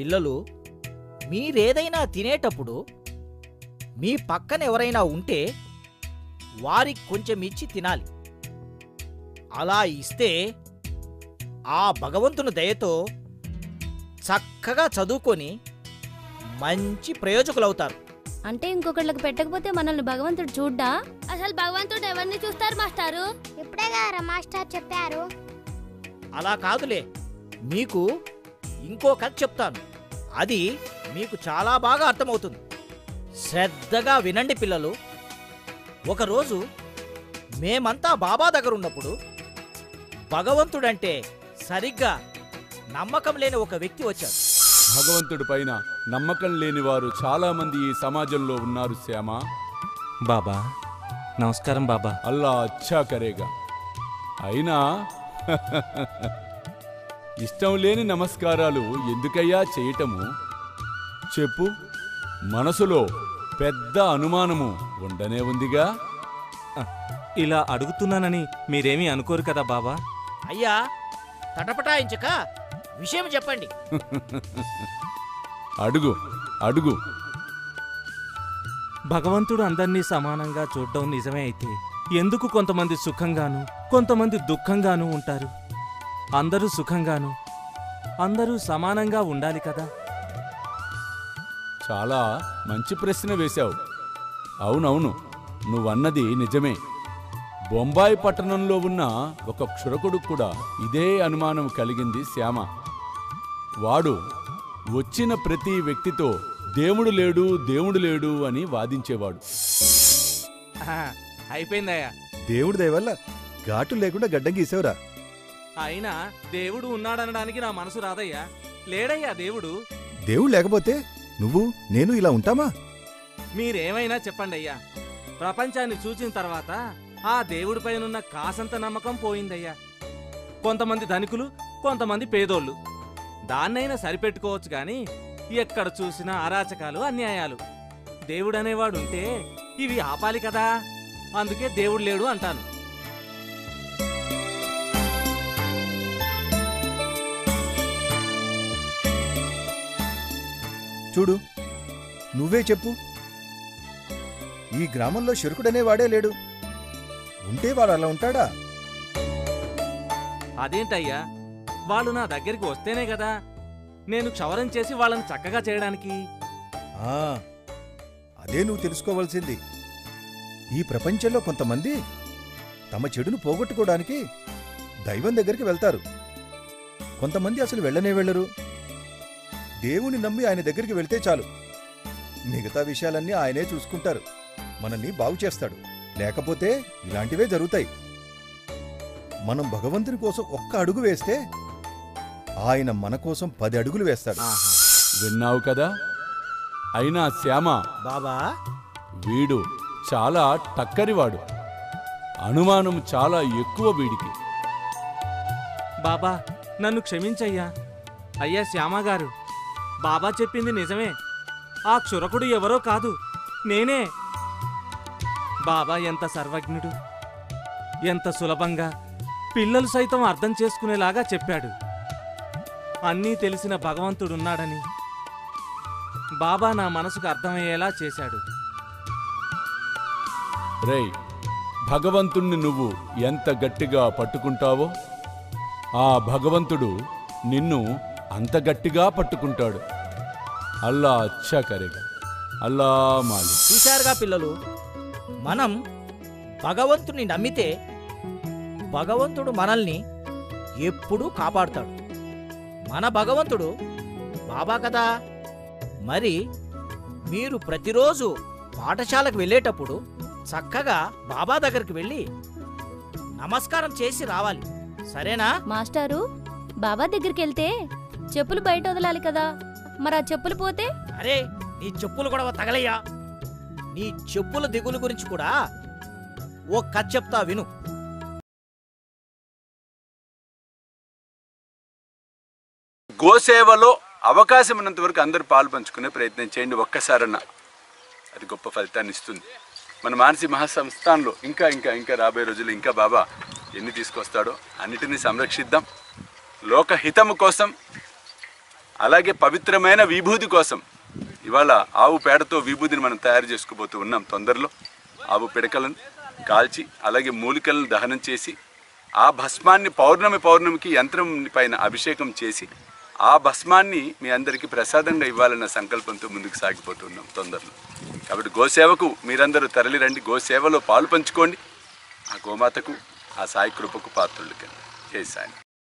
పిల్లలు మీరేదైనా తినేటప్పుడు మీ పక్కన ఎవరైనా ఉంటే వారికి కొంచెం ఇచ్చి తినాలి. అలా ఇస్తే ఆ భగవంతుని దయతో చక్కగా చదువుకొని మంచి ప్రయోజకులవుతారు. అంటే ఇంకొకళ్ళకి పెట్టకపోతే మనల్ని భగవంతుడు చూడ్డా? అసలు భగవంతుడు ఎవరిని చూస్తారు మాస్టారు? ఇప్పుడే గారా మాస్టర్ చెప్పారు. అలా కాదులే, మీకు ఇంకో కథ చెప్తాను, అది మీకు చాలా బాగా అర్థమవుతుంది. శ్రద్ధగా వినండి పిల్లలు. ఒకరోజు మేమంతా బాబా దగ్గర ఉన్నప్పుడు భగవంతుడంటే సరిగ్గా నమ్మకం లేని ఒక వ్యక్తి వచ్చాడు. భగవంతుడి పైన నమ్మకం లేని వారు చాలామంది ఈ సమాజంలో ఉన్నారు. శ్యామ బాబా నమస్కారం. బాబా అల్లా అచ్చా కరేగా. అయినా ఇష్టం లేని నమస్కారాలు ఎందుకయ్యా చేయటము చెప్పు? మనసులో పెద్ద అనుమానము ఉండనే ఉందిగా. ఇలా అడుగుతున్నానని మీరేమీ అనుకోరు కదా బాబా? అయ్యా తటపటాయించక విషయం చెప్పండి. అడుగు అడుగు. భగవంతుడు అందరినీ సమానంగా చూడడం నిజమే అయితే ఎందుకు కొంతమంది సుఖంగాను కొంతమంది దుఃఖంగాను ఉంటారు? అందరూ సుఖంగాను అందరూ సమానంగా ఉండాలి కదా. చాలా మంచి ప్రశ్న వేశావు. అవునవును, నువ్వన్నది నిజమే. బొంబాయి పట్టణంలో ఉన్న ఒక క్షురకుడు కూడా ఇదే అనుమానం కలిగింది శ్యామ. వాడు వచ్చిన ప్రతి వ్యక్తితో దేవుడు లేడు దేవుడు లేడు అని వాదించేవాడు. అయిపోయిందయ్యా, దేవుడి దయవల్ల ఘాటు లేకుండా గడ్డం గీసేవరా. అయినా దేవుడు ఉన్నాడనడానికి నా మనసు రాదయ్యా. లేడయ్యా దేవుడు. దేవుడు లేకపోతే నువ్వు నేను ఇలా ఉంటామా? మీరేమైనా చెప్పండి అయ్యా. ప్రపంచాన్ని చూసిన తర్వాత ఆ దేవుడిపైనున్న కాసంత నమ్మకం పోయిందయ్యా. కొంతమంది ధనికులు కొంతమంది పేదోళ్ళు, దాన్నైనా సరిపెట్టుకోవచ్చు. కానీ ఎక్కడ చూసినా అరాచకాలు అన్యాయాలు. దేవుడనేవాడుంటే ఇవి ఆపాలి కదా. అందుకే దేవుడు లేడు అంటాను. చూడు, నువ్వే చెప్పు, ఈ గ్రామంలో శురుకుడనేవాడే లేడు, ఉంటే వాడు అలా ఉంటాడా? అదేంటయ్యా, వాళ్ళు నా దగ్గరికి వస్తేనే కదా నేను క్షవరం చేసి వాళ్ళని చక్కగా చేయడానికి. అదే నువ్వు తెలుసుకోవాల్సింది. ఈ ప్రపంచంలో కొంతమంది తమ చెడును పోగొట్టుకోవడానికి దైవం దగ్గరికి వెళ్తారు, కొంతమంది అసలు వెళ్ళనే వెళ్ళరు. దేవుని నమ్మి ఆయన దగ్గరికి వెళ్తే చాలు, మిగతా విషయాలన్నీ ఆయనే చూసుకుంటారు, మనల్ని బాగు చేస్తాడు. లేకపోతే ఇలాంటివే జరుగుతాయి. మనం భగవంతుని కోసం ఒక్క అడుగు వేస్తే ఆయన మన కోసం 10 అడుగులు వేస్తాడు. విన్నావు కదా. అయినా శ్యామ బాబా వీడు చాలా టక్కరివాడు, అనుమానం చాలా ఎక్కువ వీడికి. బాబా నన్ను క్షమించయ్యా. అయ్యా శ్యామగారు, బాబా చెప్పింది నిజమే. ఆ క్షురకుడు ఎవరో కాదు, నేనే. బాబా ఎంత సర్వజ్ఞుడు, ఎంత సులభంగా పిల్లలు సైతం అర్థం చేసుకునేలాగా చెప్పాడు. అన్నీ తెలిసిన భగవంతుడున్నాడని బాబా నా మనసుకు అర్థమయ్యేలా చేశాడు. రై, భగవంతుణ్ణి నువ్వు ఎంత గట్టిగా పట్టుకుంటావో ఆ భగవంతుడు నిన్ను అంత గట్టిగా పట్టుకుంటాడు. అల్లా అచ్చా కరేగా, అల్లా మాలి. చూశారుగా పిల్లలు, మనం భగవంతుని నమ్మితే భగవంతుడు మనల్ని ఎప్పుడూ కాపాడుతాడు. మన భగవంతుడు బాబా కదా. మరి మీరు ప్రతిరోజు పాఠశాలకు వెళ్ళేటప్పుడు చక్కగా బాబా దగ్గరికి వెళ్ళి నమస్కారం చేసి రావాలి, సరేనా? మాస్టారు, బాబా దగ్గరికి వెళ్తే చెప్పులు బయట వదలాలి కదా, మరి ఆ చెప్పులు పోతే? అరే నీ చెప్పులు కూడా తగలయ్యా. నీ చెప్పుల దిగులు గురించి కూడా ఓ కథ చెప్తా విను. గోసేవలో అవకాశం ఉన్నంత వరకు అందరూ పాలు పంచుకునే ప్రయత్నం చేయండి ఒక్కసారన్నా. అది గొప్ప ఫలితాన్ని ఇస్తుంది. మన మానసి మహాసంస్థానంలో ఇంకా ఇంకా ఇంకా రాబోయే రోజులు ఇంకా బాబా ఎన్ని తీసుకొస్తాడో అన్నిటినీ సంరక్షిద్దాం. లోకహితము కోసం అలాగే పవిత్రమైన విభూతి కోసం ఇవాళ ఆవు పేడతో విభూతిని మనం తయారు చేసుకోబోతూ ఉన్నాం. తొందరలో ఆవు పిడకలను కాల్చి అలాగే మూలికలను దహనం చేసి ఆ భస్మాన్ని పౌర్ణమికి యంత్రం పైన అభిషేకం చేసి ఆ భస్మాన్ని మీ అందరికీ ప్రసాదంగా ఇవ్వాలన్న సంకల్పంతో ముందుకు సాగిపోతున్నాం తొందరలో. కాబట్టి గోసేవకు మీరందరూ తరలిరండి, గోసేవలో పాలు పంచుకోండి, ఆ గోమాతకు ఆ సాయి కృపకు పాత్రులకి. జై సాయి.